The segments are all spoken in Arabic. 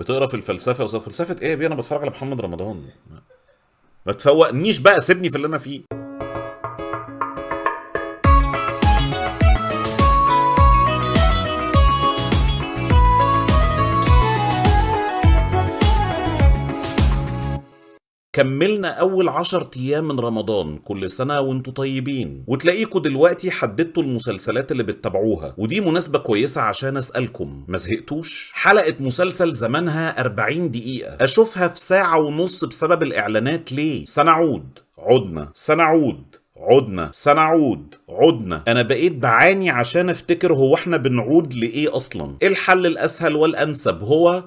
بتقرا في الفلسفه فلسفه ايه يا بيه؟ انا بتفرج على محمد رمضان. ما تفوقنيش بقى، سيبني في اللي انا فيه. كملنا أول 10 أيام من رمضان. كل سنة وانتوا طيبين. وتلاقيكوا دلوقتي حددتوا المسلسلات اللي بتتابعوها، ودي مناسبة كويسة عشان أسألكم، ما زهقتوش؟ حلقة مسلسل زمانها 40 دقيقة أشوفها في 1.5 ساعة بسبب الإعلانات ليه؟ سنعود، عدنا، سنعود، عدنا، سنعود، عدنا. انا بقيت بعاني عشان افتكر هو احنا بنعود لإيه أصلا. الحل الأسهل والأنسب هو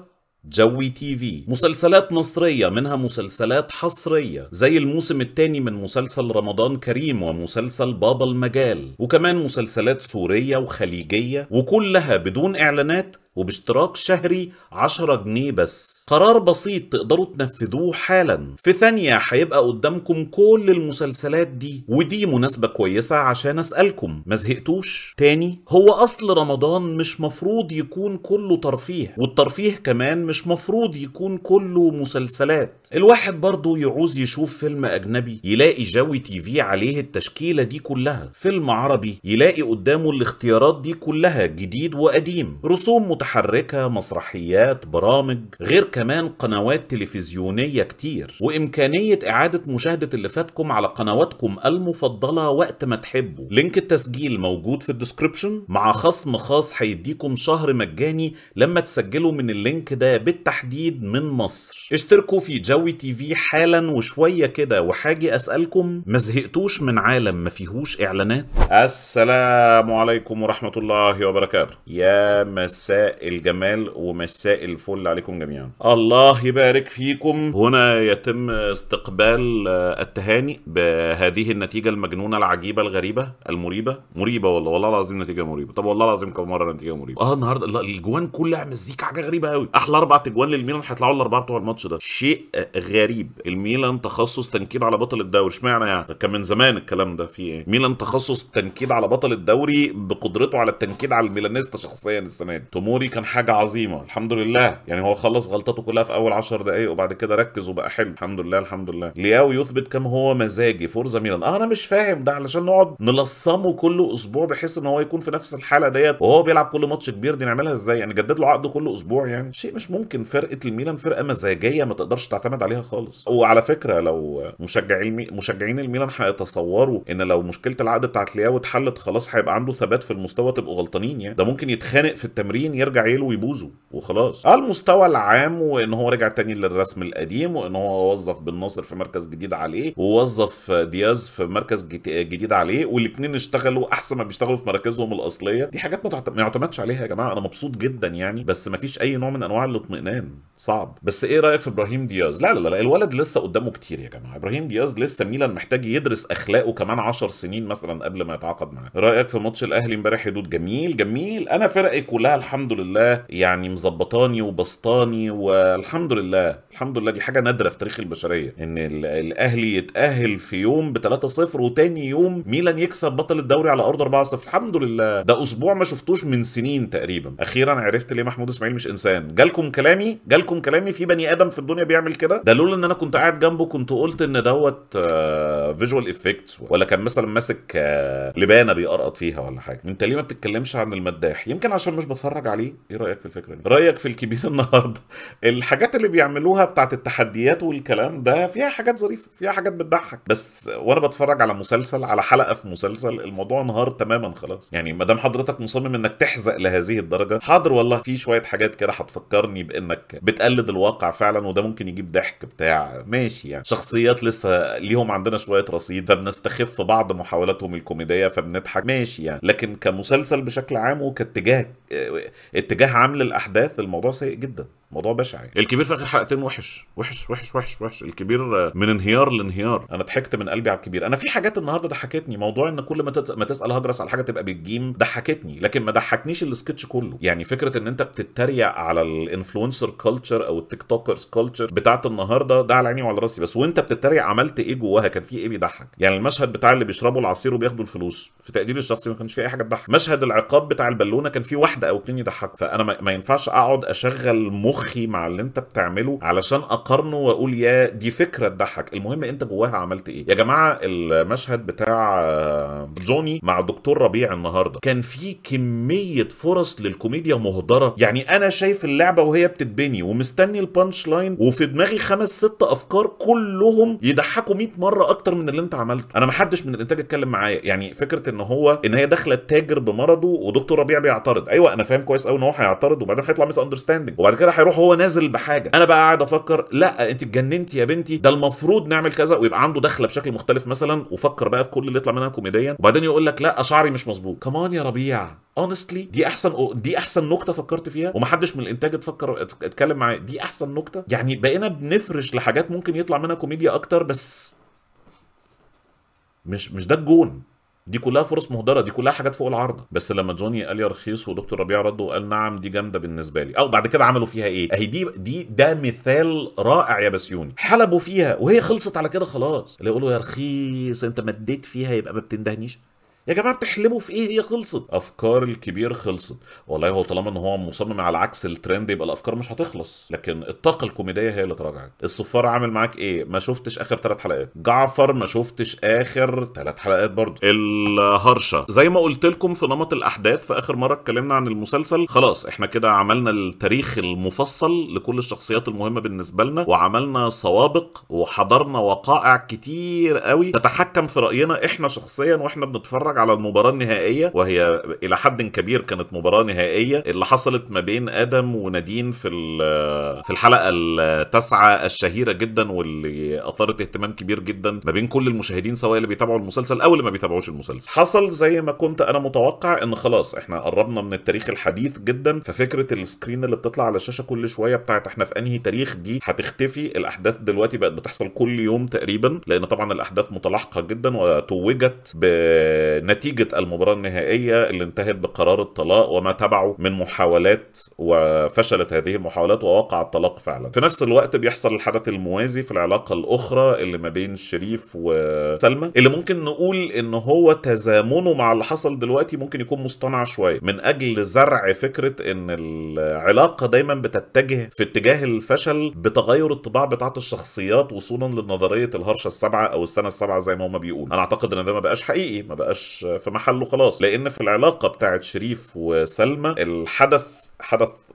جوّي تي في. مسلسلات مصرية، منها مسلسلات حصرية زي الموسم الثاني من مسلسل رمضان كريم ومسلسل بابا المجال، وكمان مسلسلات سورية وخليجية، وكلها بدون إعلانات وباشتراك شهري 10 جنيه بس. قرار بسيط تقدروا تنفذوه حالا. في ثانية هيبقى قدامكم كل المسلسلات دي، ودي مناسبة كويسة عشان أسألكم، ما زهقتوش؟ تاني، هو أصل رمضان مش مفروض يكون كله ترفيه، والترفيه كمان مش مفروض يكون كله مسلسلات. الواحد برضو يعوز يشوف فيلم أجنبي يلاقي جوّي تي في عليه التشكيلة دي كلها، فيلم عربي يلاقي قدامه الاختيارات دي كلها، جديد وقديم، رسوم متحركة، مسرحيات، برامج، غير كمان قنوات تلفزيونية كتير، وإمكانية إعادة مشاهدة اللي فاتكم على قنواتكم المفضلة وقت ما تحبوا. لينك التسجيل موجود في الديسكريبشن مع خصم خاص هيديكم شهر مجاني لما تسجلوا من اللينك ده بالتحديد من مصر. اشتركوا في جوّي تي في حالا وشوية كده، وحاجة أسألكم، ما زهقتوش من عالم ما فيهوش إعلانات؟ السلام عليكم ورحمة الله وبركاته. يا مساء الجمال ومساء الفل عليكم جميعا، الله يبارك فيكم. هنا يتم استقبال التهاني بهذه النتيجة المجنونة العجيبة الغريبة المريبة. مريبة والله، والله العظيم نتيجة مريبة. طب والله العظيم كم مرة نتيجة مريبة؟ النهارده الاجوان كلها مزيكا، حاجة غريبة قوي. احلى 4 اجوان للميلان هيطلعوا ال4 بتوع الماتش ده، شيء غريب. الميلان تخصص تنكيد على بطل الدوري، اشمعنى يعني؟ كان من زمان الكلام ده، في ايه؟ ميلان تخصص تنكيد على بطل الدوري بقدرته على التنكيد على الميلانيستا شخصيا السنة دي. موري كان حاجة عظيمة الحمد لله، يعني هو خلص غلطاته كلها في أول 10 دقايق وبعد كده ركز وبقى حلو الحمد لله الحمد لله. لياو يثبت كم هو مزاجي، فورزا ميلان. أنا مش فاهم ده، علشان نقعد نلصمه كل أسبوع بحيث إن هو يكون في نفس الحالة ديت وهو بيلعب كل ماتش كبير، دي نعملها إزاي؟ يعني جدد له عقده كل أسبوع، يعني شيء مش ممكن. فرقة الميلان فرقة مزاجية ما تقدرش تعتمد عليها خالص. وعلى فكرة لو مشجعين الميلان هيتصوروا إن لو مشكلة العقد بتاعت لياو اتحلت خلاص هيبقى عنده ثبات في المستوى، تبقوا غلطانين يعني. ده ممكن يتخانق في التمرين يرجع يلو ويبوظوا وخلاص. المستوى العام، وان هو رجع تاني للرسم القديم، وان هو وظف بن ناصر في مركز جديد عليه، ووظف دياز في مركز جديد عليه، والاثنين اشتغلوا احسن ما بيشتغلوا في مراكزهم الاصليه. دي حاجات ما يعتمدش عليها يا جماعه. انا مبسوط جدا يعني، بس ما فيش اي نوع من انواع الاطمئنان، صعب. بس ايه رايك في ابراهيم دياز؟ لا لا لا، الولد لسه قدامه كتير يا جماعه. ابراهيم دياز لسه ميلان محتاج يدرس اخلاقه كمان 10 سنين مثلا قبل ما يتعاقد معاه. رايك في ماتش الاهلي امبارح؟ حدود جميل جميل. انا فرقي كلها الحمد لله يعني مظبطاني وبسطاني والحمد لله الحمد لله. دي حاجه نادره في تاريخ البشريه ان الاهلي يتاهل في يوم ب3-0 وتاني يوم ميلان يكسب بطل الدوري على ارض 4-0. الحمد لله، ده اسبوع ما شفتوش من سنين تقريبا. اخيرا عرفت ليه محمود اسماعيل مش انسان. جالكم كلامي، جالكم كلامي. في بني ادم في الدنيا بيعمل كده؟ ده لولا ان انا كنت قاعد جنبه كنت قلت ان دوت فيجوال افكتس، ولا كان مثلا ماسك لبانه بيقرقط فيها ولا حاجه. انت ليه ما بتتكلمش عن المداح؟ يمكن عشان مش بتفرج عليه. ايه رايك في الفكره دي؟ رايك في الكبير النهارده؟ الحاجات اللي بيعملوها بتاعت التحديات والكلام ده فيها حاجات ظريفه، فيها حاجات بتضحك، بس وانا بتفرج على مسلسل، على حلقه في مسلسل، الموضوع انهار تماما خلاص. يعني ما دام حضرتك مصمم انك تحزق لهذه الدرجه، حاضر والله في شويه حاجات كده هتفكرني بانك بتقلد الواقع فعلا، وده ممكن يجيب ضحك بتاع ماشي يعني. شخصيات لسه ليهم عندنا شويه رصيد فبنستخف بعض محاولاتهم الكوميديه فبنضحك ماشي يعني. لكن كمسلسل بشكل عام وكاتجاه اتجاه عمل الاحداث الموضوع سيء جدا، موضوع بشع يعني. الكبير في اخر حلقتين وحش وحش وحش وحش وحش. الكبير من انهيار لانهيار. انا ضحكت من قلبي على الكبير. انا في حاجات النهارده ضحكتني، موضوع ان كل ما تسال هجرس على حاجه تبقى بالجيم ضحكتني، لكن ما ضحكنيش السكتش كله. يعني فكره ان انت بتتريق على الانفلونسر كلتشر او التيك توكرز كلتشر بتاعت النهارده، ده على عيني وعلى راسي، بس وانت بتتريق عملت ايه جواها؟ كان في ايه بيضحك؟ يعني المشهد بتاع اللي بيشربوا العصير وبياخدوا الفلوس في تقديري الشخصي ما كانش في اي حاجه تضحك. مشهد العقاب بتاع البالونه كان في واحده او اتنين يضحك. فانا ما ينفعش اقعد اشغل مخ مخي مع اللي انت بتعمله علشان اقارنه واقول يا دي فكره تضحك، المهم انت جواها عملت ايه. يا جماعه المشهد بتاع جوني مع دكتور ربيع النهارده كان فيه كميه فرص للكوميديا مهدره، يعني انا شايف اللعبه وهي بتتبني ومستني البانش لاين وفي دماغي 5 6 افكار كلهم يضحكوا 100 مره اكتر من اللي انت عملته. انا ما حدش من الانتاج اتكلم معايا، يعني فكره ان هي داخله التاجر بمرضه ودكتور ربيع بيعترض، ايوه انا فاهم كويس قوي ان هو هيعترض وبعدين هيطلع مس اندرستاندنج وبعد كده هيروح هو نازل بحاجه، انا بقى قاعد افكر لا انت اتجننتي يا بنتي، ده المفروض نعمل كذا ويبقى عنده دخله بشكل مختلف مثلا وفكر بقى في كل اللي يطلع منها كوميديا، وبعدين يقول لك لا شعري مش مظبوط، كمان يا ربيع honestly دي احسن نكته فكرت فيها ومحدش من الانتاج اتكلم معايا، دي احسن نكته، يعني بقينا بنفرش لحاجات ممكن يطلع منها كوميديا اكتر بس مش ده الجون، دي كلها فرص مهدره، دي كلها حاجات فوق العارضه. بس لما جوني قال يا رخيص ودكتور ربيع رد وقال نعم دي جامده بالنسبه لي، او بعد كده عملوا فيها ايه؟ اهي ده مثال رائع يا بسيوني، حلبوا فيها وهي خلصت على كده خلاص، اللي يقولوا يا رخيص انت مديت فيها يبقى ما بتندهنيش، يا جماعه بتحلبوا في ايه؟ هي خلصت، افكار الكبير خلصت، والله هو طالما ان هو مصمم على عكس الترند يبقى الافكار مش هتخلص، لكن الطاقه الكوميديه هي اللي تراجعت. الصفار عامل معاك ايه؟ ما شفتش اخر 3 حلقات، جعفر ما شفتش اخر 3 حلقات برضه، الهرشه زي ما قلت لكم في نمط الاحداث في اخر مره اتكلمنا عن المسلسل، خلاص احنا كده عملنا التاريخ المفصل لكل الشخصيات المهمه بالنسبه لنا وعملنا سوابق وحضرنا وقائع كتير قوي تتحكم في راينا احنا شخصيا واحنا بنتفرج على المباراة النهائية، وهي إلى حد كبير كانت مباراة نهائية اللي حصلت ما بين آدم وندين في الحلقة ال9 الشهيرة جدا واللي أثارت اهتمام كبير جدا ما بين كل المشاهدين سواء اللي بيتابعوا المسلسل أو اللي ما بيتابعوش المسلسل. حصل زي ما كنت أنا متوقع إن خلاص إحنا قربنا من التاريخ الحديث جدا، ففكرة السكرين اللي بتطلع على الشاشة كل شوية بتاعت إحنا في أنهي تاريخ دي هتختفي، الأحداث دلوقتي بقت بتحصل كل يوم تقريبا لأن طبعا الأحداث متلاحقة جدا وتوجت ب نتيجة المباراة النهائية اللي انتهت بقرار الطلاق وما تبعه من محاولات، وفشلت هذه المحاولات ووقع الطلاق فعلا. في نفس الوقت بيحصل الحدث الموازي في العلاقة الأخرى اللي ما بين شريف وسلمى، اللي ممكن نقول إن هو تزامنه مع اللي حصل دلوقتي ممكن يكون مصطنع شوية من أجل زرع فكرة إن العلاقة دايما بتتجه في اتجاه الفشل بتغير الطباع بتاعت الشخصيات وصولا لنظرية الهرشة السابعة أو السنة السابعة زي ما هما بيقولوا. أنا أعتقد إن ده ما بقاش حقيقي، ما بقاش في محله خلاص، لان في العلاقه بتاعت شريف وسلمى الحدث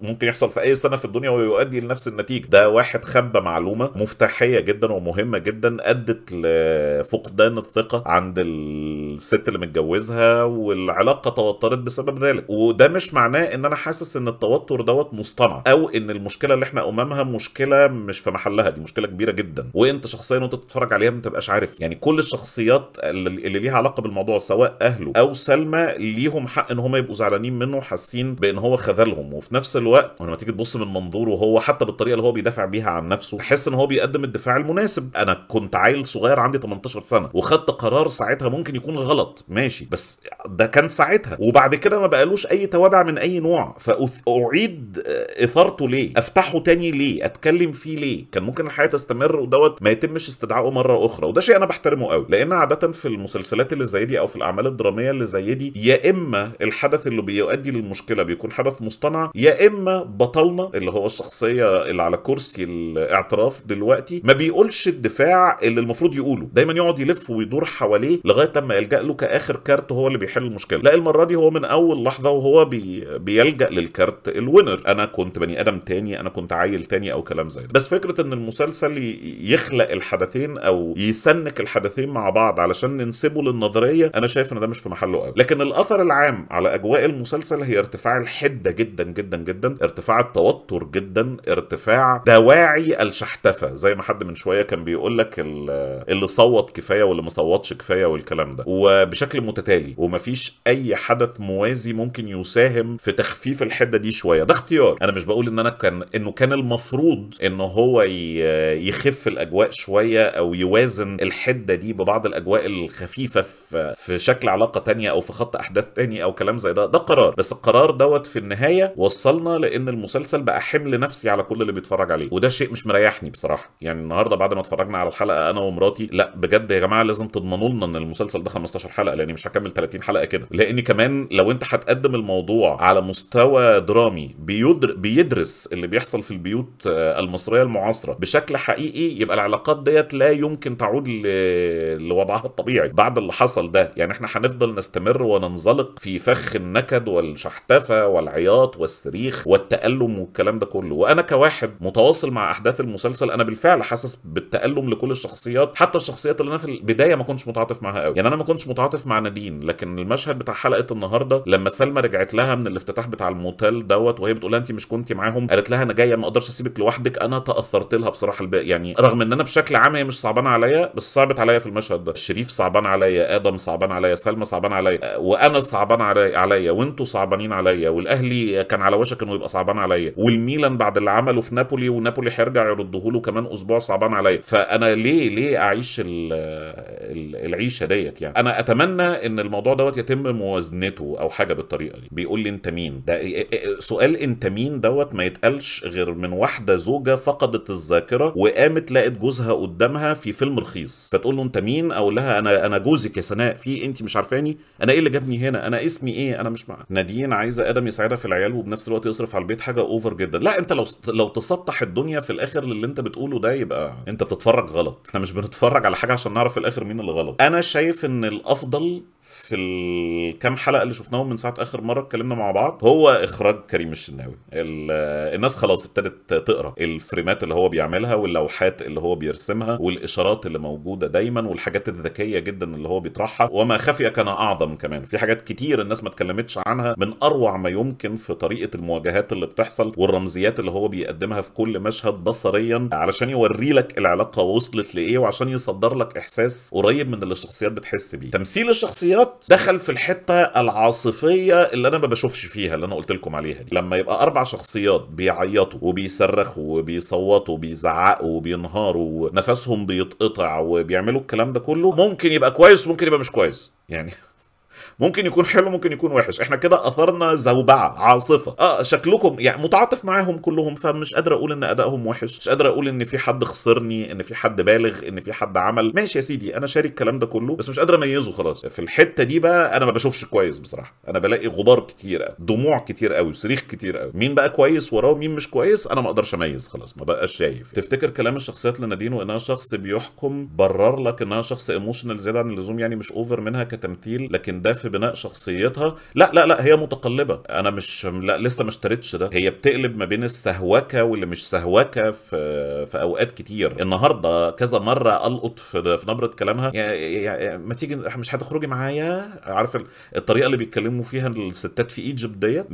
ممكن يحصل في اي سنه في الدنيا ويؤدي لنفس النتيجه. ده واحد خبى معلومه مفتاحيه جدا ومهمه جدا ادت لفقدان الثقه عند الست اللي متجوزها والعلاقه توترت بسبب ذلك، وده مش معناه ان انا حاسس ان التوتر دوت مصطنع او ان المشكله اللي احنا امامها مشكله مش في محلها، دي مشكله كبيره جدا وانت شخصيا وانت بتتفرج عليها ما تبقاش عارف، يعني كل الشخصيات اللي ليها علاقه بالموضوع سواء اهله او سلمى ليهم حق ان هم يبقوا زعلانين منه وحاسين بان هو خذلهم، وفي نفس الوقت لما تيجي تبص من منظوره هو حتى بالطريقه اللي هو بيدافع بيها عن نفسه تحس ان هو بيقدم الدفاع المناسب. انا كنت عيل صغير عندي 18 سنه وخدت قرار ساعتها ممكن يكون غلط ماشي، بس ده كان ساعتها وبعد كده ما بقالوش اي توابع من اي نوع، فاعيد اثارته ليه؟ افتحه تاني ليه؟ اتكلم فيه ليه؟ كان ممكن الحياه تستمر ودوت ما يتمش استدعائه مره اخرى، وده شيء انا بحترمه قوي لان عاده في المسلسلات اللي زي دي او في الاعمال الدراميه اللي زي دي يا اما الحدث اللي بيؤدي للمشكله بيكون حدث مصطنع يا اما بطلنا اللي هو الشخصيه اللي على كرسي الاعتراف دلوقتي ما بيقولش الدفاع اللي المفروض يقوله، دايما يقعد يلف ويدور حواليه لغايه لما يلجأ له كاخر كارت هو اللي بيحل المشكله، لا المره دي هو من اول لحظه وهو بيلجأ للكارت الوينر، انا كنت بني ادم تاني، انا كنت عيل تاني او كلام زي ده. بس فكره ان المسلسل يخلق الحدثين او يسنك الحدثين مع بعض علشان ننسبه للنظريه انا شايف ان ده مش في محله قوي، لكن الاثر العام على اجواء المسلسل هي ارتفاع الحده جدا جدا جدا، ارتفاع التوتر جدا، ارتفاع دواعي الشحتفه زي ما حد من شويه كان بيقول لك اللي صوت كفايه واللي ما صوتش كفايه والكلام ده، وبشكل متتالي ومفيش اي حدث موازي ممكن يساهم في تخفيف الحده دي شويه. ده اختيار، انا مش بقول ان انا كان المفروض ان هو يخف الاجواء شويه او يوازن الحده دي ببعض الاجواء الخفيفه في شكل علاقه تانية او في خط احداث تاني او كلام زي ده، ده قرار، بس القرار دوت في النهايه وصلنا لان المسلسل بقى حمل نفسي على كل اللي بيتفرج عليه، وده شيء مش مريحني بصراحه. يعني النهارده بعد ما اتفرجنا على الحلقه انا ومراتي، لا بجد يا جماعه لازم تضمنوا لنا ان المسلسل ده 15 حلقه، لاني مش هكمل 30 حلقه كده. لان كمان لو انت هتقدم الموضوع على مستوى درامي بيدرس اللي بيحصل في البيوت المصريه المعاصره بشكل حقيقي، يبقى العلاقات ديت لا يمكن تعود لوضعها الطبيعي بعد اللي حصل ده. يعني احنا هنفضل نستمر وننزلق في فخ النكد والشحتفه والعياط والصريخ والتألم والكلام ده كله. وانا كواحد متواصل مع احداث المسلسل انا بالفعل حاسس بالتألم لكل الشخصيات، حتى الشخصيات اللي انا في البدايه ما كنتش متعاطف معاها قوي. يعني انا ما كنتش متعاطف مع نادين، لكن المشهد بتاع حلقه النهارده لما سلمى رجعت لها من الافتتاح بتاع الموتيل دوت وهي بتقول لها انت مش كنتي معاهم، قالت لها انا جايه ما اقدرش اسيبك لوحدك، انا تاثرت لها بصراحه. يعني رغم ان انا بشكل عام هي مش صعبانه عليا، بس صعبت عليا في المشهد ده. شريف صعبان عليا، ادم صعبان عليا، سلمى صعبان عليا، وانا صعبان عليا، وانتوا صعبانين عليا، والاهلي كان على وشك انه يبقى صعبان عليا، والميلان بعد اللي عمله في نابولي ونابولي هيرجع يرده له كمان اسبوع صعبان عليا. فانا ليه اعيش العيشه ديت؟ يعني انا اتمنى ان الموضوع دوت يتم موازنته او حاجه بالطريقه دي. بيقول لي انت مين؟ ده سؤال انت مين دوت ما يتقالش غير من واحده زوجه فقدت الذاكره وقامت لقت جوزها قدامها في فيلم رخيص، فتقول له انت مين؟ اقول لها انا جوزك يا سناء، في انت مش عارفاني؟ انا ايه اللي جابني هنا؟ انا اسمي ايه؟ انا مش معاك. نادين عايزه ادم يساعدها في العيال وبنفس الوقت يصرف على البيت، حاجه اوفر جدا. لا انت لو تسطح الدنيا في الاخر للي انت بتقوله ده يبقى انت بتتفرج غلط. احنا مش بنتفرج على حاجه عشان نعرف في الاخر مين اللي غلط. انا شايف ان الافضل في الكام حلقه اللي شفناهم من ساعه اخر مره اتكلمنا مع بعض هو اخراج كريم الشناوي. الناس خلاص ابتدت تقرا الفريمات اللي هو بيعملها واللوحات اللي هو بيرسمها والاشارات اللي موجوده دايما والحاجات الذكيه جدا اللي هو بيطرحها، وما خفي كان اعظم. كمان في حاجات كتير الناس ما اتكلمتش عنها من اروع ما يمكن في طريقه المواجهات اللي بتحصل والرمزيات اللي هو بيقدمها في كل مشهد بصريا علشان يوري لك العلاقه وصلت لايه وعشان يصدر لك احساس قريب من اللي الشخصيات بتحس بيه. تمثيل الشخصيات دخل في الحته العاصفيه اللي انا ما بشوفش فيها، اللي انا قلت لكم عليها دي. لما يبقى اربع شخصيات بيعيطوا وبيصرخوا وبيصوتوا وبيزعقوا وبينهاروا ونفسهم بيتقطع وبيعملوا الكلام ده كله، ممكن يبقى كويس ممكن يبقى مش كويس، يعني ممكن يكون حلو ممكن يكون وحش. احنا كده اثرنا زوبعه عاصفه. شكلكم يعني متعاطف معاهم كلهم، فمش قادر اقول ان ادائهم وحش، مش قادر اقول ان في حد خسرني، ان في حد بالغ، ان في حد عمل. ماشي يا سيدي انا شارك الكلام ده كله، بس مش قادر اميزه خلاص. في الحته دي بقى انا ما بشوفش كويس بصراحه، انا بلاقي غبار كتير قوي، دموع كتير قوي، صريخ كتير قوي. مين بقى كويس وراه مين مش كويس انا ما اقدرش اميز خلاص، ما بقاش شايف. تفتكر كلام الشخصيات لنادين وانها شخص بيحكم برر لك انها شخص ايموشنال زياده عن اللزوم، يعني مش اوفر منها كتمثيل، لكن ده في بناء شخصيتها. لا لا لا هي متقلبه، انا مش لا لسه ما اشتريتش ده. هي بتقلب ما بين السهوكه واللي مش سهوكه في اوقات كتير. النهارده كذا مره القط في نبره كلامها، يعني ما تيجي مش هتخرجي معايا، عارف الطريقه اللي بيتكلموا فيها الستات في ايجيبت ديت.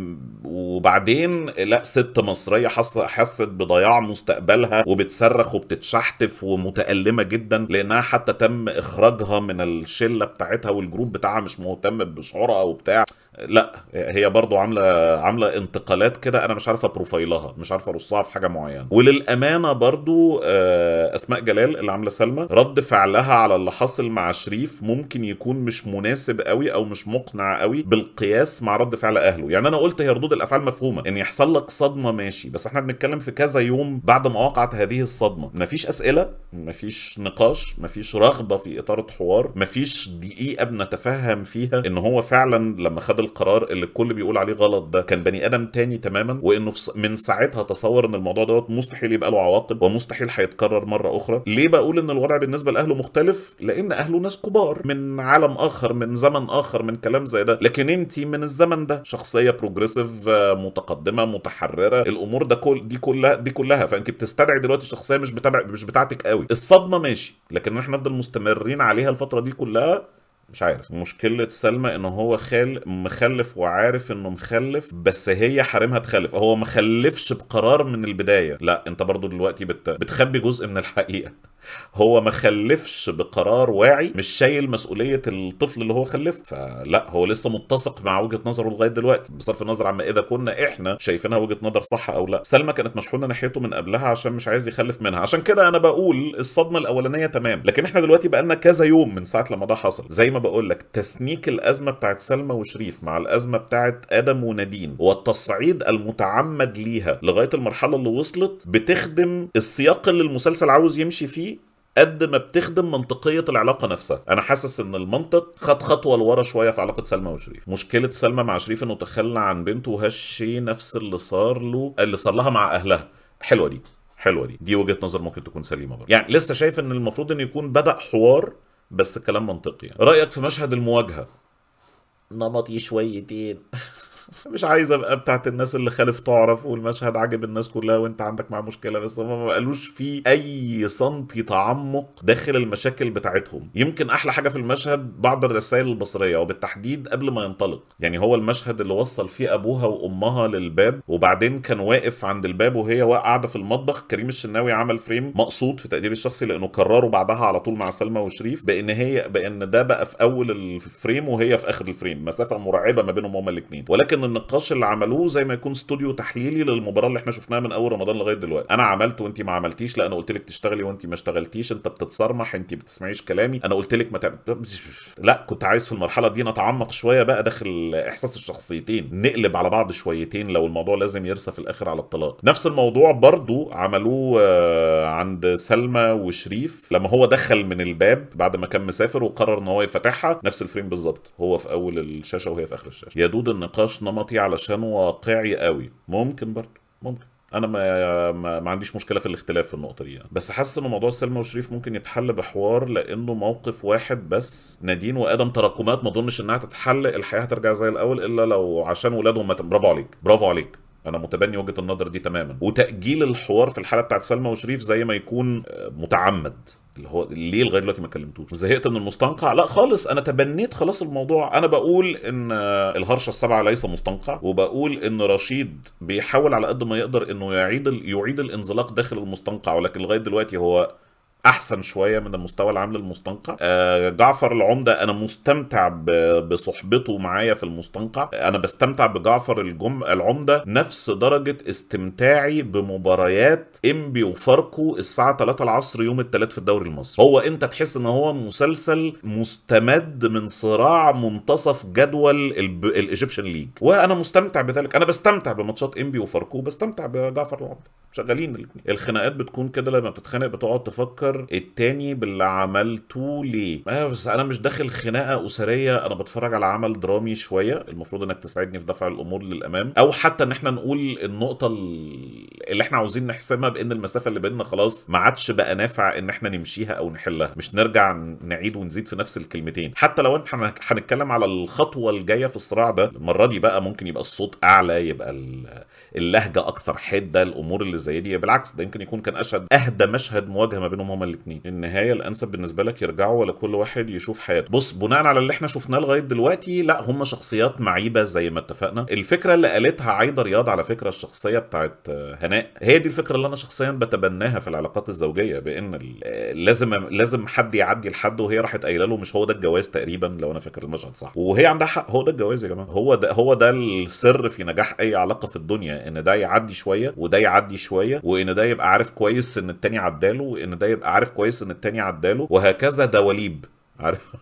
وبعدين لا ست مصريه حست بضياع مستقبلها وبتصرخ وبتتشحتف ومتالمه جدا لانها حتى تم اخراجها من الشله بتاعتها والجروب بتاعها، مش مهتم بشعورها او بتاع. لا هي برضو عامله انتقالات كده انا مش عارفه بروفايلها، مش عارفه ارصها في حاجه معينه. وللامانه برضو اسماء جلال اللي عامله سلمى رد فعلها على اللي حصل مع شريف ممكن يكون مش مناسب قوي او مش مقنع قوي بالقياس مع رد فعل اهله. يعني انا قلت هي ردود الافعال مفهومه، ان يحصل لك صدمه ماشي، بس احنا بنتكلم في كذا يوم بعد ما وقعت هذه الصدمه، مفيش اسئله، مفيش نقاش، مفيش رغبه في اطار حوار، مفيش دقيقه بنتفهم فيها ان هو فعلا لما خد القرار اللي الكل بيقول عليه غلط ده كان بني ادم تاني تماما، وانه من ساعتها تصور ان الموضوع دوت مستحيل يبقى له عواقب ومستحيل هيتكرر مره اخرى. ليه بقول ان الوضع بالنسبه لاهله مختلف؟ لان اهله ناس كبار من عالم اخر من زمن اخر من كلام زي ده، لكن انت من الزمن ده شخصيه بروجريسيف متقدمه متحرره، الامور ده كل دي كلها فانت بتستدعي دلوقتي شخصيه مش بتاعتك قوي. الصدمه ماشي، لكن احنا نفضل مستمرين عليها الفتره دي كلها. مش عارف. مشكلة سلمى ان هو مخلف وعارف انه مخلف، بس هي حرمها تخلف. هو مخلفش بقرار من البداية، لا انت برضو دلوقتي بتخبي جزء من الحقيقة. هو ما خلفش بقرار واعي، مش شايل مسؤوليه الطفل اللي هو خلفه، فلا هو لسه متسق مع وجهه نظره لغايه دلوقتي بصرف النظر عما اذا كنا احنا شايفينها وجهه نظر صح او لا. سلمى كانت مشحونه ناحيته من قبلها عشان مش عايز يخلف منها، عشان كده انا بقول الصدمه الاولانيه تمام، لكن احنا دلوقتي بقى لنا كذا يوم من ساعه لما ده حصل. زي ما بقول لك تسنيك الازمه بتاعت سلمى وشريف مع الازمه بتاعت ادم ونديم والتصعيد المتعمد ليها لغايه المرحله اللي وصلت بتخدم السياق اللي المسلسل عاوز يمشي فيه قد ما بتخدم منطقيه العلاقه نفسها. انا حاسس ان المنطق خد خطوه لورا شويه في علاقه سلمى وشريف. مشكله سلمى مع شريف انه تخلى عن بنته وهالشي نفس اللي صار لها مع اهلها. حلوه دي. دي وجهه نظر ممكن تكون سليمه برضه. يعني لسه شايف ان المفروض ان يكون بدا حوار بس كلام منطقي. يعني رايك في مشهد المواجهه؟ نمطي شويتين. مش عايز ابقى بتاعت الناس اللي خالف تعرف والمشهد عاجب الناس كلها وانت عندك معاه مشكله، بس هم ما قالوش فيه اي سنتي تعمق داخل المشاكل بتاعتهم. يمكن احلى حاجه في المشهد بعض الرسائل البصريه وبالتحديد قبل ما ينطلق. يعني هو المشهد اللي وصل فيه ابوها وامها للباب وبعدين كان واقف عند الباب وهي قاعده في المطبخ. كريم الشناوي عمل فريم مقصود في تقديري الشخصي لانه كرره بعدها على طول مع سلمى وشريف بان ده بقى في اول الفريم وهي في اخر الفريم، مسافه مرعبه ما بينهم هما الاثنين. ولكن النقاش اللي عملوه زي ما يكون استوديو تحليلي للمباراه اللي احنا شفناها من اول رمضان لغايه دلوقتي. انا عملت وانت ما عملتيش، لا انا قلت لك تشتغلي وانت ما اشتغلتيش، انت بتتصرمح، انت بتسمعيش كلامي، انا قلت لك ما لا. كنت عايز في المرحله دي نتعمق شويه بقى داخل احساس الشخصيتين، نقلب على بعض شويتين لو الموضوع لازم يرسى في الاخر على الطلاق. نفس الموضوع برضو عملوه عند سلمى وشريف لما هو دخل من الباب بعد ما كان مسافر وقرر ان هو يفتحها. نفس الفريم بالظبط، هو في اول الشاشه وهي في اخر الشاشه. يا دود النقاش نمطي علشان واقعي قوي. ممكن برضه، ممكن انا ما عنديش مشكله في الاختلاف في النقطه دي يعني. بس حاسس ان موضوع سلمى وشريف ممكن يتحل بحوار، لانه موقف واحد بس نادين وادم تراكمات ما اظنش انها تتحل. الحياه هترجع زي الاول الا لو عشان ولادهم. برافو عليك، انا متبني وجهه النظر دي تماما. وتاجيل الحوار في الحاله بتاعت سلمى وشريف زي ما يكون متعمد، اللي هو ليه لغايه دلوقتي ما كلمتوش؟ زهقت من المستنقع؟ لا خالص، انا تبنيت خلاص الموضوع. انا بقول ان الهرشه السابعه ليس مستنقع، وبقول ان رشيد بيحاول على قد ما يقدر انه يعيد الانزلاق داخل المستنقع، ولكن لغايه دلوقتي هو احسن شويه من المستوى العام للمستنقع. جعفر العمده انا مستمتع بصحبته معايا في المستنقع. انا بستمتع بجعفر العمده نفس درجه استمتاعي بمباريات انبي وفاركو الساعه 3 العصر يوم الثلاث في الدوري المصري. هو انت تحس ان هو مسلسل مستمد من صراع منتصف جدول الايجيبشن ليج، وانا مستمتع بذلك. انا بستمتع بماتشات انبي وفاركو، بستمتع بجعفر العمده، شغالين الاثنين. الخناقات بتكون كده، لما بتتخانق بتقعد تفكر التاني باللي عملته ليه. بس انا مش داخل خناقه اسريه، انا بتفرج على عمل درامي شويه، المفروض انك تساعدني في دفع الامور للامام، او حتى ان احنا نقول النقطه اللي احنا عاوزين نحسمها، بان المسافه اللي بيننا خلاص ما عادش بقى نافع ان احنا نمشيها او نحلها، مش نرجع نعيد ونزيد في نفس الكلمتين. حتى لو احنا هنتكلم على الخطوه الجايه في الصراع ده، المره دي بقى ممكن يبقى الصوت اعلى، يبقى اللهجه اكثر حده، الامور اللي زي دي. بالعكس ده يمكن يكون كان اهدى مشهد مواجهه ما بينهم هما الاثنين. النهايه الانسب بالنسبه لك يرجعوا ولا كل واحد يشوف حياته؟ بص، بناء على اللي احنا شفناه لغايه دلوقتي، لا هما شخصيات معيبه زي ما اتفقنا. الفكره اللي قالتها عايده رياض على فكره، الشخصيه بتاعت هناء، هي دي الفكره اللي انا شخصيا بتبناها في العلاقات الزوجيه، بان لازم حد يعدي لحد، وهي راحت قايله له مش هو ده الجواز تقريبا لو انا فاكر المشهد صح، وهي عندها حق. هو ده الجواز يا جماعه، هو ده السر في نجاح اي علاقه في الدنيا، ان ده يعدي شويه وده يعدي شويه، وان ده يبقى عارف كويس ان التاني عداله، وان ده يبقى عارف كويس ان التاني عداله، وهكذا دواليب عارف.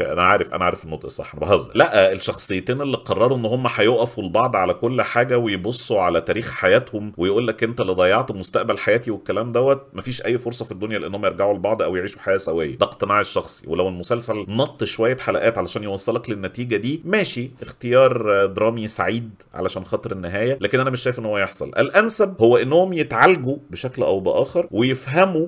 انا عارف النطق الصح، انا بهزر. لا، الشخصيتين اللي قرروا ان هم هيقفوا لبعض على كل حاجه ويبصوا على تاريخ حياتهم ويقول لك انت اللي ضيعت مستقبل حياتي والكلام دوت، مفيش اي فرصه في الدنيا لانهم يرجعوا لبعض او يعيشوا حياه سويه. ده اقتناعي الشخصي، ولو المسلسل نط شويه حلقات علشان يوصلك للنتيجه دي ماشي، اختيار درامي سعيد علشان خاطر النهايه، لكن انا مش شايف ان هو يحصل. الانسب هو انهم يتعالجوا بشكل او باخر ويفهموا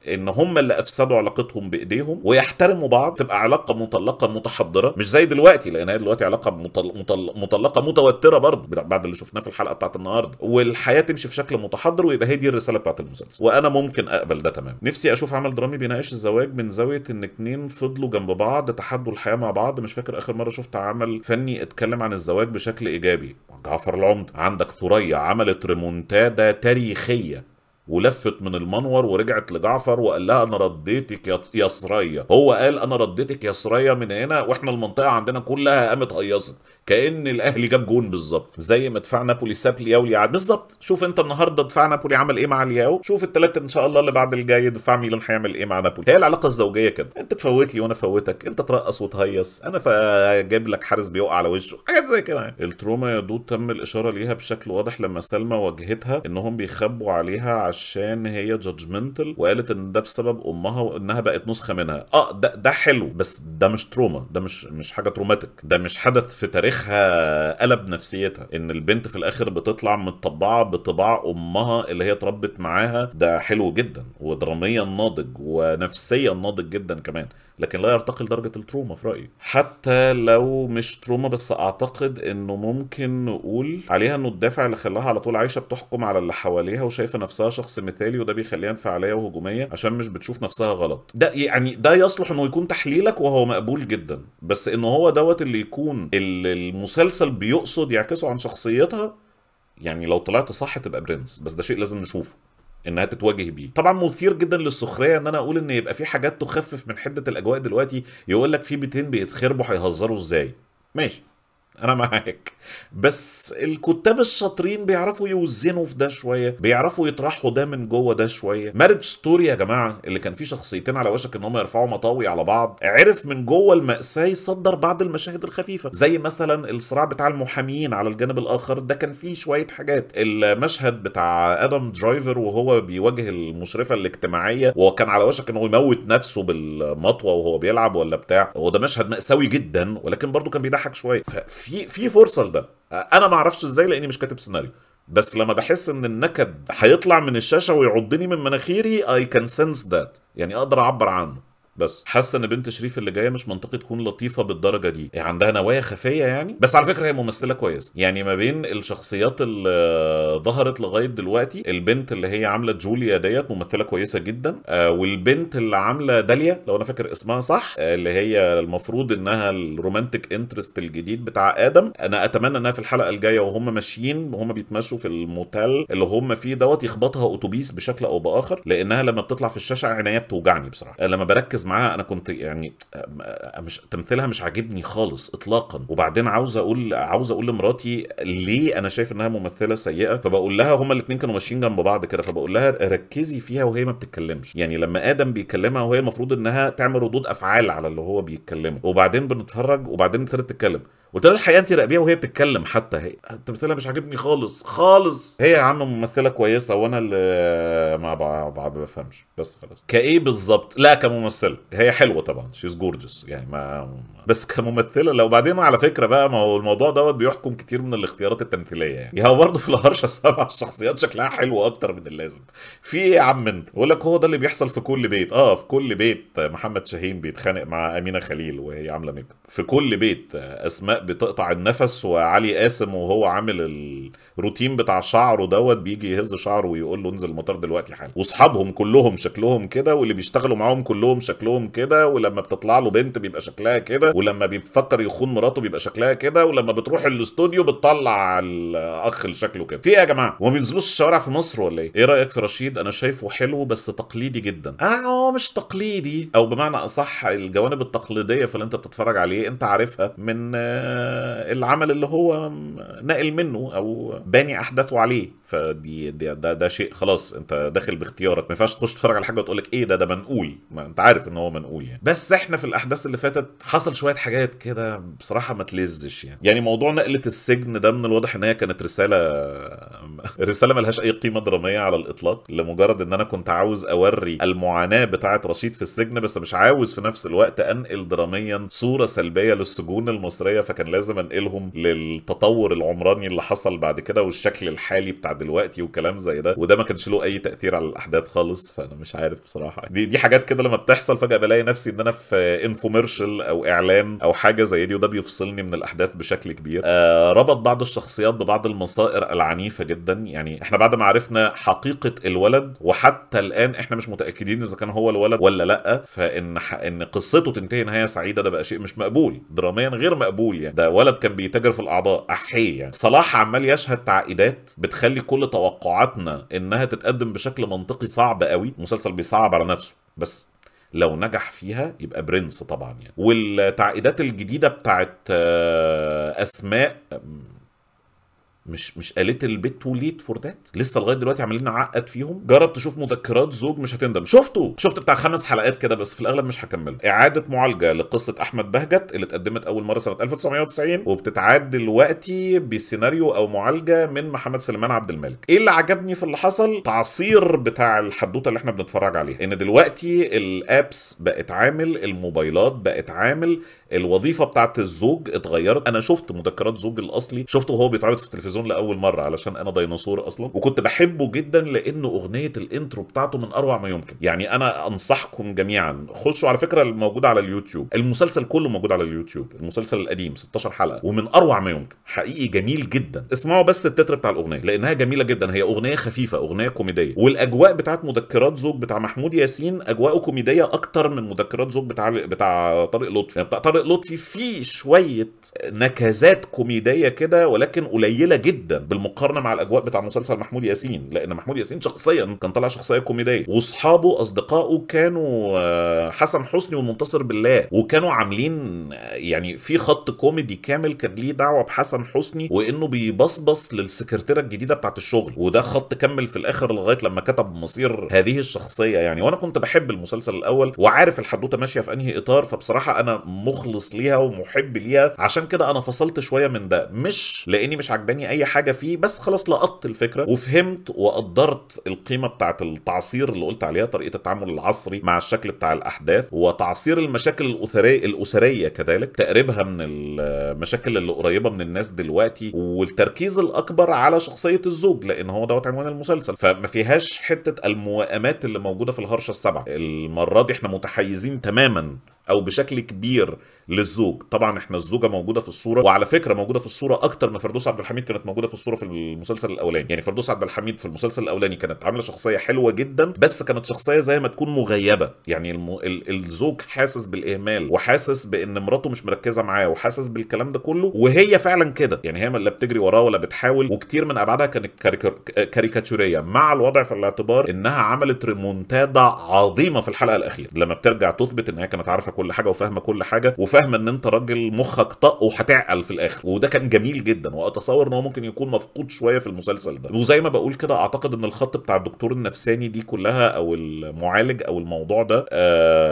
ان هم اللي افسدوا علاقتهم بايديهم ويحترموا بعض، تبقى علاقه مطلقه متحضره، مش زي دلوقتي، لان هي دلوقتي علاقه مطلقه متوتره برضه بعد اللي شفناه في الحلقه بتاعت النهارده، والحياه تمشي في شكل متحضر، ويبقى هي دي الرساله بتاعت المسلسل، وانا ممكن اقبل ده تمام. نفسي اشوف عمل درامي بيناقش الزواج من زاويه ان اتنين فضلوا جنب بعض تحدوا الحياه مع بعض. مش فاكر اخر مره شفت عمل فني اتكلم عن الزواج بشكل ايجابي. جعفر العمدة، عندك ثريا عملت ريمونتادا تاريخيه ولفت من المنور ورجعت لجعفر وقال لها انا رديتك يا ثريا. هو قال انا رديتك يا ثريا من هنا، واحنا المنطقه عندنا كلها قامت هيصت كأن الاهلي جاب جون بالظبط، زي ما دفاع نابولي ساب الياو ليعدي بالظبط. شوف انت النهارده دفاع نابولي عمل ايه مع الياو، شوف الثلاثه ان شاء الله اللي بعد الجاي دفاع ميلان هيعمل ايه مع نابولي. هي العلاقه الزوجيه كده، انت تفوت لي وانا فوتك، انت ترقص وتهيص انا فجايب لك حارس بيقع على وشه، حاجات زي كده يعني. التروما يا دود تم الاشاره ليها بشكل واضح لما سلمى واجهتها انهم بيخبوا عليها عشان هي جادجمنتال، وقالت ان ده بسبب امها وانها بقت نسخه منها. ده حلو، بس ده مش تروما، ده مش حاجه تروماتيك، ده مش حدث في تاريخها قلب نفسيتها. ان البنت في الاخر بتطلع متطبعه بطباع امها اللي هي اتربت معاها، ده حلو جدا ودراميا ناضج ونفسيا ناضج جدا كمان، لكن لا يرتقي لدرجه التروما في رايي. حتى لو مش تروما، بس اعتقد انه ممكن نقول عليها انه الدافع اللي خلاها على طول عايشه بتحكم على اللي حواليها وشايفه نفسها شخص مثالي، وده بيخليها انفعاليه وهجوميه عشان مش بتشوف نفسها غلط. ده يعني ده يصلح انه يكون تحليلك وهو مقبول جدا، بس انه هو دوت اللي يكون المسلسل بيقصد يعكسه عن شخصيتها. يعني لو طلعت صح تبقى برنس، بس ده شيء لازم نشوفه انها تتواجه بيه. طبعا مثير جدا للسخريه ان انا اقول ان يبقى في حاجات تخفف من حده الاجواء دلوقتي، يقول لك في بيتين بيتخربوا هيهزروا ازاي؟ ماشي انا معاك، بس الكتاب الشاطرين بيعرفوا يوزنوا في ده شويه، بيعرفوا يطرحوا ده من جوه ده شويه. مارج ستوري يا جماعه اللي كان فيه شخصيتين على وشك ان هم يرفعوا مطاوي على بعض، عرف من جوه المأساة يصدر بعض المشاهد الخفيفه، زي مثلا الصراع بتاع المحامين على الجانب الاخر، ده كان فيه شويه حاجات. المشهد بتاع ادم درايفر وهو بيواجه المشرفه الاجتماعيه وهو كان على وشك انه يموت نفسه بالمطوه وهو بيلعب ولا بتاع، هو ده مشهد مأساوي جدا ولكن برضه كان بيضحك شويه. في فرصه لده، انا ما اعرفش ازاي لاني مش كاتب سيناريو، بس لما بحس ان النكد هيطلع من الشاشه ويعضني من مناخيري اي كان سنس ذات، يعني اقدر اعبر عنه. بس حاسه ان بنت شريف اللي جايه مش منطقي تكون لطيفه بالدرجه دي، يعني عندها نوايا خفيه يعني. بس على فكره هي ممثله كويسه، يعني ما بين الشخصيات اللي ظهرت لغايه دلوقتي، البنت اللي هي عامله جوليا ديت ممثله كويسه جدا، والبنت اللي عامله داليا لو انا فاكر اسمها صح، اللي هي المفروض انها الرومانتك انترست الجديد بتاع ادم، انا اتمنى انها في الحلقه الجايه وهم ماشيين وهم بيتمشوا في الموتيل اللي هم فيه دوت يخبطها اتوبيس بشكل او باخر، لانها لما بتطلع في الشاشه عينيا بتوجعني بصراحه، لما بركز معاها انا كنت يعني مش تمثيلها مش عاجبني خالص اطلاقا. وبعدين عاوز اقول لمراتي ليه انا شايف انها ممثله سيئه، فبقول لها هما الاثنين كانوا ماشيين جنب بعض كده، فبقول لها ركزي فيها وهي ما بتتكلمش، يعني لما ادم بيكلمها وهي المفروض انها تعمل ردود افعال على اللي هو بيتكلمه، وبعدين بنتفرج وبعدين ابتدت تتكلم، قلت لها الحقيقه انت راقبيها وهي بتتكلم، حتى هي تمثيلها مش عاجبني خالص خالص. هي يا عم ممثله كويسه وانا اللي ما بفهمش بس خلاص. كايه بالظبط؟ لا كممثله هي حلوه طبعا، شيز جورجس يعني، ما بس كممثله لو. بعدين على فكره بقى، ما هو الموضوع دوت بيحكم كتير من الاختيارات التمثيليه يعني. هو برضه في الهرشه السابعه الشخصيات شكلها حلو اكتر من اللازم. في ايه يا عم انت؟ بقول لك هو ده اللي بيحصل في كل بيت. في كل بيت محمد شاهين بيتخانق مع امينه خليل وهي عامله ميك اب، في كل بيت اسماء بتقطع النفس وعلي قاسم وهو عامل الروتين بتاع شعره دوت بيجي يهز شعره ويقول له انزل المطار دلوقتي حالا، واصحابهم كلهم شكلهم كده، واللي بيشتغلوا معاهم كلهم شكلهم كده، ولما بتطلع له بنت بيبقى شكلها كده، ولما بيفكر يخون مراته بيبقى شكلها كده، ولما بتروح الاستوديو بتطلع الاخ اللي شكله كده. في ايه يا جماعه؟ هو ما بينزلوش الشوارع في مصر ولا ايه؟ ايه رايك في رشيد؟ انا شايفه حلو بس تقليدي جدا. هو مش تقليدي، او بمعنى اصح الجوانب التقليديه في اللي انت بتتفرج عليه انت عارفها من العمل اللي هو ناقل منه او باني احداثه عليه، فدي ده شيء خلاص انت داخل باختيارك، ما ينفعش تخش تتفرج على حاجه وتقول لك ايه ده منقول، ما انت عارف ان هو منقول يعني. بس احنا في الاحداث اللي فاتت حصل شويه حاجات كده بصراحه ما تلزش يعني موضوع نقله السجن ده من الواضح ان هي كانت رساله ملهاش اي قيمه دراميه على الاطلاق، لمجرد ان انا كنت عاوز اوري المعاناه بتاعه رشيد في السجن، بس مش عاوز في نفس الوقت انقل دراميا صوره سلبيه للسجون المصريه، فكان لازم انقلهم للتطور العمراني اللي حصل بعد كده والشكل الحالي بتاع دلوقتي وكلام زي ده، وده ما كانش له اي تاثير على الاحداث خالص. فانا مش عارف بصراحه، دي حاجات كده لما بتحصل فجاه بلاقي نفسي ان انا في انفوميرشل او اعلان او حاجه زي دي، وده بيفصلني من الاحداث بشكل كبير. ربط بعض الشخصيات ببعض المصائر العنيفه جدا، يعني احنا بعد ما عرفنا حقيقه الولد وحتى الان احنا مش متاكدين اذا كان هو الولد ولا لا، فان قصته تنتهي نهايه سعيده ده بقى شيء مش مقبول دراميا، غير مقبول يعني. يعني، ده ولد كان بيتاجر في الاعضاء احيه يعني. صلاح عمال يشهد تعقيدات بتخلي كل توقعاتنا انها تتقدم بشكل منطقي صعب قوي، مسلسل بيصعب على نفسه بس لو نجح فيها يبقى برنس طبعا يعني. والتعقيدات الجديده بتاعت اسماء مش قالت البيت تو ليت فور ذات، لسه لغايه دلوقتي عمالين نعقد فيهم. جرب تشوف مذكرات زوج مش هتندم، شفت بتاع 5 حلقات كده بس في الاغلب مش هكمله. اعاده معالجه لقصه احمد بهجت اللي اتقدمت اول مره سنه 1990 وبتتعاد دلوقتي بسيناريو او معالجه من محمد سليمان عبد الملك. ايه اللي عجبني في اللي حصل؟ تعصير بتاع الحدوته اللي احنا بنتفرج عليها، ان دلوقتي الابس بقت عامل، الموبايلات بقت عامل، الوظيفه بتاعت الزوج اتغيرت. انا شفت مذكرات زوج الاصلي، شفته وهو بيتعرض في التلفزيون لأول مرة علشان أنا ديناصور أصلا، وكنت بحبه جدا لأنه أغنية الإنترو بتاعته من أروع ما يمكن يعني. أنا أنصحكم جميعا خشوا، على فكرة الموجود على اليوتيوب، المسلسل كله موجود على اليوتيوب، المسلسل القديم 16 حلقة ومن أروع ما يمكن، حقيقي جميل جدا. اسمعوا بس التتر بتاع الأغنية لأنها جميلة جدا، هي أغنية خفيفة، أغنية كوميدية. والأجواء بتاعت مذكرات زوج بتاع محمود ياسين أجواءه كوميدية أكتر من مذكرات زوج بتاع طارق لطفي يعني. بتاع طارق لطفي فيه شوية نكزات كوميدية كده ولكن قليلة جدا بالمقارنه مع الاجواء بتاع مسلسل محمود ياسين، لان محمود ياسين شخصيا كان طالع شخصيه كوميديه، واصحابه اصدقائه كانوا حسن حسني والمنتصر بالله، وكانوا عاملين يعني في خط كوميدي كامل كان ليه دعوه بحسن حسني وانه بيبصبص للسكرتيره الجديده بتاعت الشغل، وده خط كمل في الاخر لغايه لما كتب مصير هذه الشخصيه يعني. وانا كنت بحب المسلسل الاول وعارف الحدوته ماشيه في انهي اطار، فبصراحه انا مخلص ليها ومحب ليها، عشان كده انا فصلت شويه من ده، مش لاني مش عجباني اي حاجه فيه، بس خلاص لقطت الفكره وفهمت وقدرت القيمه بتاعت التعصير اللي قلت عليها، طريقه التعامل العصري مع الشكل بتاع الاحداث وتعصير المشاكل الاسريه كذلك، تقريبها من المشاكل اللي قريبه من الناس دلوقتي، والتركيز الاكبر على شخصيه الزوج لان هو دوت عنوان المسلسل، فما فيهاش حته الموائمات اللي موجوده في الهرشه السابعه. المره دي احنا متحيزين تماما او بشكل كبير للزوج، طبعا احنا الزوجه موجوده في الصوره، وعلى فكره موجوده في الصوره اكتر ما فردوس عبد الحميد كانت موجوده في الصوره في المسلسل الاولاني يعني. فردوس عبد الحميد في المسلسل الاولاني كانت عامله شخصيه حلوه جدا بس كانت شخصيه زي ما تكون مغيبه يعني، الزوج حاسس بالاهمال وحاسس بان مراته مش مركزه معاه وحاسس بالكلام ده كله، وهي فعلا كده يعني، هي لا بتجري وراه ولا بتحاول، وكتير من ابعادها كانت كاريكاتوريه، مع الوضع في الاعتبار انها عملت ريمونتادا عظيمه في الحلقه الاخيره لما بترجع تثبت ان هي كانت عارفه كل حاجه وفاهمه كل حاجه وفاهمه ان انت راجل مخك طق وهتعقل في الاخر، وده كان جميل جدا، واتصور ان هو ممكن يكون مفقود شويه في المسلسل ده. وزي ما بقول كده اعتقد ان الخط بتاع الدكتور النفساني دي كلها او المعالج او الموضوع ده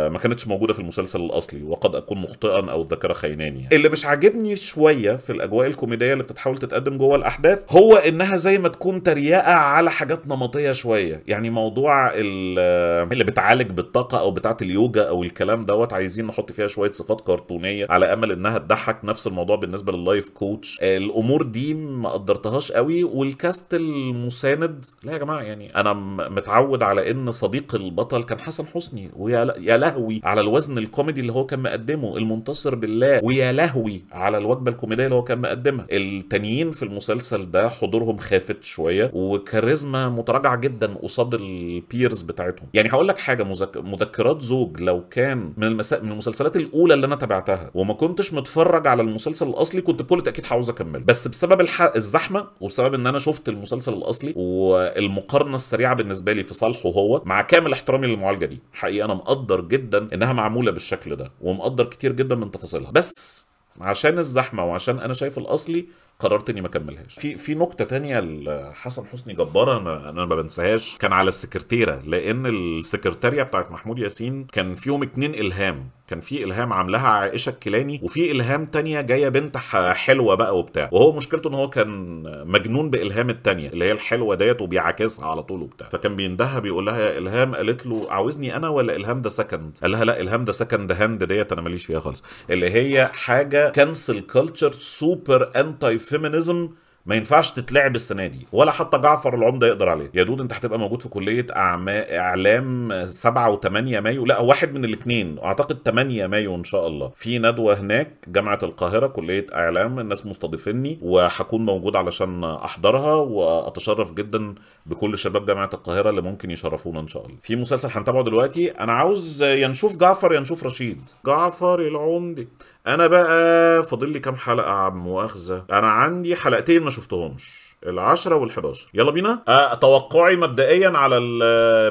ما كانتش موجوده في المسلسل الاصلي، وقد اكون مخطئا او الذاكره خيناني يعني. اللي مش عاجبني شويه في الاجواء الكوميديه اللي بتتحاول تتقدم جوه الاحداث هو انها زي ما تكون تريقه على حاجات نمطيه شويه يعني، موضوع اللي بتعالج بالطاقه او بتاعه اليوجا او الكلام دوت، عايزين نحط فيها شويه صفات كرتونيه على امل انها تضحك. نفس الموضوع بالنسبه لللايف كوتش، الامور دي ما قدرتهاش قوي. والكاست المساند، لا يا جماعه يعني انا متعود على ان صديق البطل كان حسن حسني، ويا لهوي على الوزن الكوميدي اللي هو كان مقدمه، المنتصر بالله ويا لهوي على الوجبه الكوميديه اللي هو كان مقدمها. التانيين في المسلسل ده حضورهم خافت شويه وكاريزما متراجعه جدا قصاد البيرز بتاعتهم يعني. هقول لك حاجه، مذكرات زوج لو كان من المسلسلات الاولى اللي انا تابعتها وما كنتش متفرج على المسلسل الاصلي كنت بكل تاكيد عاوز اكمله، بس بسبب الزحمه وبسبب ان انا شفت المسلسل الاصلي والمقارنه السريعه بالنسبه لي في صالحه هو، مع كامل احترامي للمعالجه دي حقيقه انا مقدر جدا انها معموله بالشكل ده ومقدر كتير جدا من تفاصيلها، بس عشان الزحمه وعشان انا شايف الاصلي قررت اني ما اكملهاش. في نقطه ثانيه لحسن حسني جباره انا ما بنساهاش، كان على السكرتيره، لان السكرتاريه بتاعت محمود ياسين كان فيهم 2 إلهام، كان في إلهام عاملاها عائشة الكيلاني وفي إلهام تانية جاية بنت حلوة بقى وبتاع، وهو مشكلته إن هو كان مجنون بإلهام التانية اللي هي الحلوة ديت وبيعاكسها على طول وبتاع، فكان بيندهها بيقول لها يا إلهام، قالت له عاوزني أنا ولا إلهام ده سكند؟ قال لها لا، إلهام ده سكند هاند ديت أنا ماليش فيها خالص، اللي هي حاجة كانسل كلتشر سوبر أنتي فيمينيزم ما ينفعش تتلعب السنه دي، ولا حتى جعفر العمدة يقدر عليه. يا دود انت هتبقى موجود في كليه اعلام 7 و8 مايو، لا واحد من الاثنين، اعتقد 8 مايو ان شاء الله، في ندوه هناك جامعه القاهره كليه اعلام، الناس مستضيفيني وهكون موجود علشان احضرها، واتشرف جدا بكل شباب جامعه القاهره اللي ممكن يشرفونا ان شاء الله. في مسلسل هنتابعه دلوقتي انا عاوز ينشوف جعفر، ينشوف رشيد، جعفر العمدة، انا بقى فاضل لي كام حلقه يا عم مؤاخذه؟ انا عندي حلقتين ما شفتهمش، ال10 وال11. يلا بينا. توقعي مبدئيا على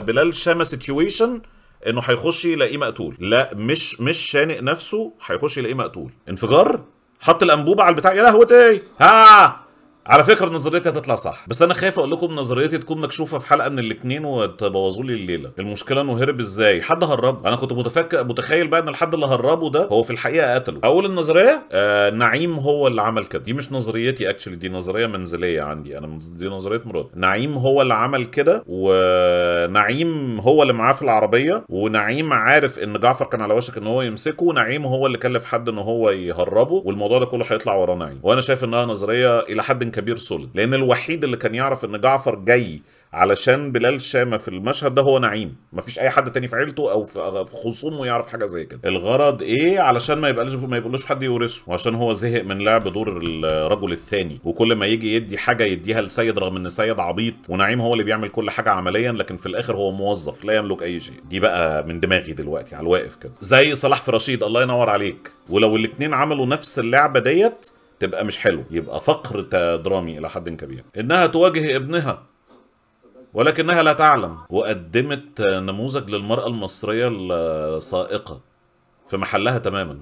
بلال شامه سيتويشن انه هيخش يلاقيه مقتول. لا مش شانق نفسه، هيخش يلاقيه مقتول. انفجار، حط الانبوبه على البتاع. يا لهوتي. ها على فكره نظريتي هتطلع صح، بس انا خايف اقول لكم نظريتي تكون مكشوفه في حلقه من الاثنين وتبوظوا لي الليله. المشكله انه هرب ازاي؟ حد هربه. انا كنت متخيل بقى ان الحد اللي هربه ده هو في الحقيقه قتله. اول النظريه نعيم هو اللي عمل كده. دي مش نظريتي اكشلي، دي نظريه منزليه عندي انا، دي نظريه مراد. نعيم هو اللي عمل كده، ونعيم هو اللي معاه في العربيه، ونعيم عارف ان جعفر كان على وشك ان هو يمسكه، ونعيم هو اللي كلف حد ان هو يهربه، والموضوع ده كله هيطلع وراه نعيم. وانا شايف انها نظريه الى حد كبير سوليد، لان الوحيد اللي كان يعرف ان جعفر جاي علشان بلال شامه في المشهد ده هو نعيم، مفيش اي حد تاني في عيلته او في خصومه يعرف حاجه زي كده. الغرض ايه؟ علشان ما يبقالوش حد يورثه، وعشان هو زهق من لعب دور الرجل الثاني، وكل ما يجي يدي حاجه يديها لسيد رغم ان سيد عبيط، ونعيم هو اللي بيعمل كل حاجه عمليا، لكن في الاخر هو موظف لا يملك اي شيء. دي بقى من دماغي دلوقتي على الواقف كده، زي صلاح في رشيد. الله ينور عليك. ولو الاثنين عملوا نفس اللعبه ديت تبقى مش حلو، يبقى فقر درامي الى حد كبير. انها تواجه ابنها ولكنها لا تعلم، وقدمت نموذج للمراه المصريه السائقه في محلها تماما.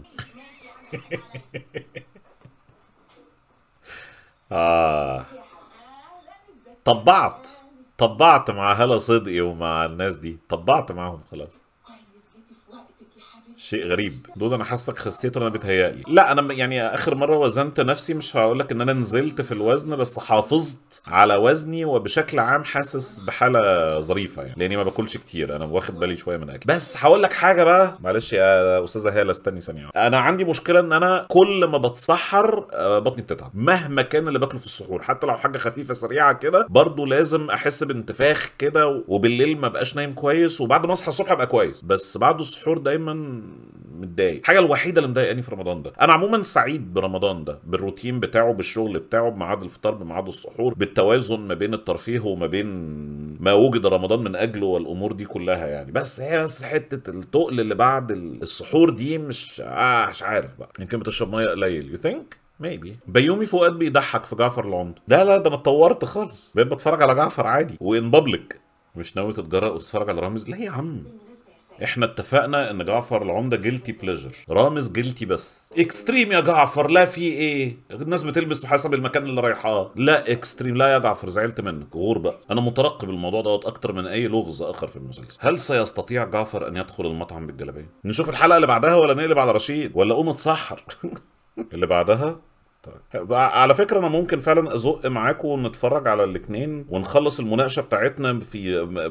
طبعت مع هلا صدقي ومع الناس دي، طبعت معاهم خلاص. شيء غريب. دود انا حاسك خسيت ولا انا بيتهيألي؟ لا انا يعني اخر مره وزنت نفسي، مش هقول لك ان انا نزلت في الوزن، بس حافظت على وزني، وبشكل عام حاسس بحاله ظريفه يعني، لاني ما باكلش كتير، انا واخد بالي شويه من اكل. بس هقول لك حاجه بقى، معلش يا استاذه هاله، استني ثانيه. انا عندي مشكله ان انا كل ما بتسحر بطني بتتعب، مهما كان اللي باكله في السحور، حتى لو حاجه خفيفه سريعه كده برضو لازم احس بانتفاخ كده، وبالليل ما بقاش نايم كويس، وبعد ما اصحى الصبح ابقى كويس، بس بعد السحور دايما متضايق. الحاجه الوحيده اللي مضايقاني في رمضان ده، انا عموما سعيد برمضان ده، بالروتين بتاعه، بالشغل بتاعه، بميعاد الفطار، بميعاد السحور، بالتوازن ما بين الترفيه وما بين ما وجد رمضان من اجله والامور دي كلها يعني. بس هي بس حته التقل اللي بعد السحور دي مش عارف بقى، يمكن بتشرب ميه قليل. يو ثينك ميبي. بيومي فؤاد بيضحك في جعفر العمدة. ده انا اتطورت خالص، بقيت بتفرج على جعفر عادي وان بابليك. مش ناوي تتجرأ وتتفرج على رامز؟ لا يا عم، احنا اتفقنا ان جعفر العمدة جيلتي بليجر، رامز جيلتي بس. اكستريم يا جعفر، لا في ايه؟ الناس بتلبس حسب المكان اللي رايحاه. لا اكستريم، لا يا جعفر، زعلت منك. غور بقى، انا مترقب الموضوع دوت اكتر من اي لغز اخر في المسلسل. هل سيستطيع جعفر ان يدخل المطعم بالجلابيه؟ نشوف الحلقه اللي بعدها ولا نقلب على رشيد ولا قوم اتسحر؟ اللي بعدها على فكره انا ممكن فعلا ازق معاكم ونتفرج على الاثنين ونخلص المناقشه بتاعتنا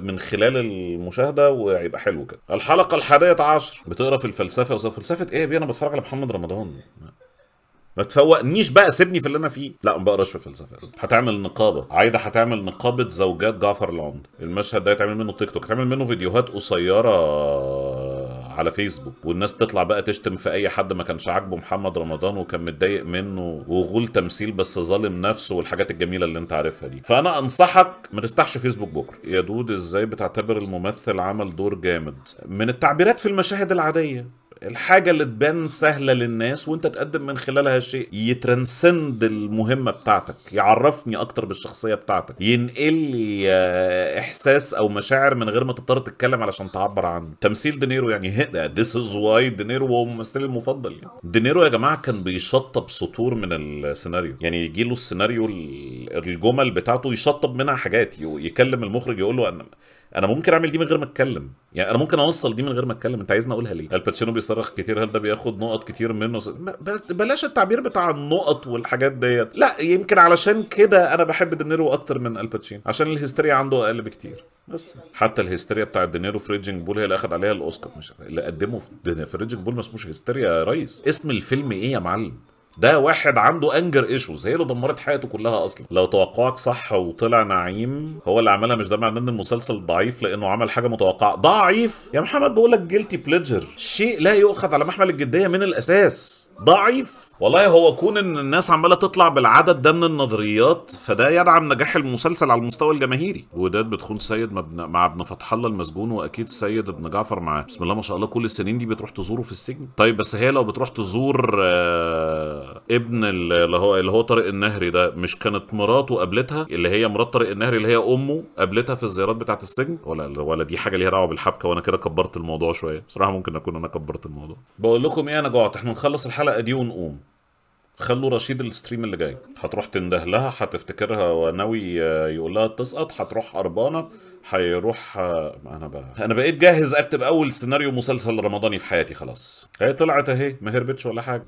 من خلال المشاهده، وهيبقى حلو كده. الحلقه ال11 بتقرا في الفلسفه. فلسفه ايه بيه؟ انا بتفرج على محمد رمضان. ما تفوقنيش بقى، سيبني في اللي انا فيه. لا ما بقراش في الفلسفه. هتعمل نقابه، عايده هتعمل نقابه زوجات جعفر العمدة. المشهد ده هيتعمل منه تيك توك، هيتعمل منه فيديوهات قصيره على فيسبوك، والناس تطلع بقى تشتم في اي حد ما كانش عاجبه محمد رمضان وكان متضايق منه، وغول تمثيل بس ظالم نفسه، والحاجات الجميله اللي انت عارفها دي. فانا انصحك ما تفتحش فيسبوك بكره. يا دود ازاي بتعتبر الممثل عمل دور جامد؟ من التعبيرات في المشاهد العاديه، الحاجة اللي تبان سهلة للناس وانت تقدم من خلالها شيء يترانسند المهمة بتاعتك، يعرفني اكتر بالشخصية بتاعتك، ينقل لي احساس او مشاعر من غير ما تضطر تتكلم علشان تعبر عنه. تمثيل دينيرو يعني ذيس از واي دينيرو هو ممثلي المفضل يعني. دينيرو يا جماعة كان بيشطب سطور من السيناريو، يعني يجي له السيناريو الجمل بتاعته يشطب منها حاجات، يكلم المخرج يقول له انا ممكن اعمل دي من غير ما اتكلم، يعني انا ممكن اوصل دي من غير ما اتكلم، انت عايزني اقولها ليه؟ الباتشينو بيصرخ كتير، هل ده بياخد نقط كتير منه؟ بلاش التعبير بتاع النقط والحاجات ديت. لا يمكن علشان كده انا بحب دينيرو اكتر من الباتشينو، عشان الهستيريا عنده اقل بكتير. بس حتى الهستيريا بتاعت دينيرو في ريجينج بول هي اللي اخد عليها الاوسكار، مش اللي قدمه في ريجينج بول ما اسموش هستيريا يا ريس. اسم الفيلم ايه يا معلم؟ ده واحد عنده انجر ايشوز، هي اللي دمرت حياته كلها اصلا. لو توقعك صح وطلع نعيم هو اللي عملها، مش ده معناه ان المسلسل ضعيف؟ لانه عمل حاجه متوقعه. ضعيف يا محمد، بقول لك جيلتي بليجر، شيء لا يؤخذ على محمل الجديه من الاساس. ضعيف والله. هو كون ان الناس عماله تطلع بالعدد ده من النظريات فده يدعم نجاح المسلسل على المستوى الجماهيري. وداد بتخون سيد مع ابن فتح الله المسجون، واكيد سيد ابن جعفر معاه. بسم الله ما شاء الله، كل السنين دي بتروح تزوره في السجن. طيب بس هي لو بتروح تزور ابن اللي هو طارق النهري ده، مش كانت مراته قابلتها، اللي هي مرات طارق النهري اللي هي امه قابلتها في الزيارات بتاعه السجن؟ ولا دي حاجه ليها دعوه بالحبكه؟ وانا كده كبرت الموضوع شويه بصراحه، ممكن اكون انا كبرت الموضوع. بقول لكم ايه، انا جوعت، احنا نخلص الحلقه دي ونقوم. خلوا رشيد الستريم اللي جاي، هتروح تنده لها، هتفتكرها وناوي يقول لها تسقط، هتروح هربانه، هيروح. انا بقيت جاهز اكتب اول سيناريو مسلسل رمضاني في حياتي خلاص. هي طلعت اهي، ما هربتش ولا حاجه.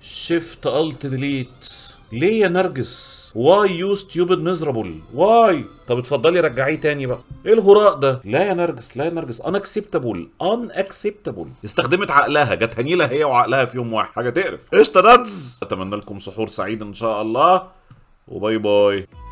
شيفت الت ديليت. ليه يا نرجس؟ واي يو ستيوبد ميزرابل؟ واي؟ طب اتفضلي رجعيه تاني بقى. ايه الهراء ده؟ لا يا نرجس، لا يا نرجس، ان اكسبتابل، ان اكسبتابل. استخدمت عقلها، جت هنيله هي وعقلها في يوم واحد، حاجه تقرف. قشطه نادز، اتمنى لكم سحور سعيد ان شاء الله، وباي باي.